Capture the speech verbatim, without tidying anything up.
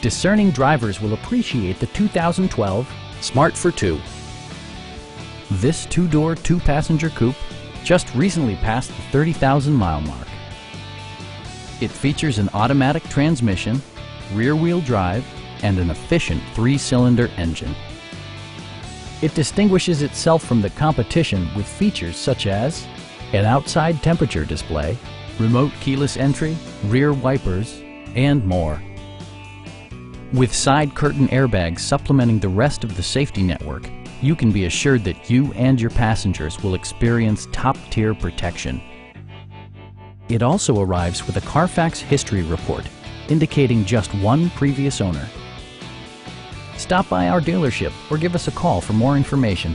Discerning drivers will appreciate the two thousand twelve Smart Fortwo. This two-door, two-passenger coupe just recently passed the thirty thousand mile mark. It features an automatic transmission, rear-wheel drive, and an efficient three-cylinder engine. It distinguishes itself from the competition with features such as an outside temperature display, remote keyless entry, rear wipers, and more. With side curtain airbags supplementing the rest of the safety network, you can be assured that you and your passengers will experience top-tier protection. It also arrives with a Carfax history report, indicating just one previous owner. Stop by our dealership or give us a call for more information.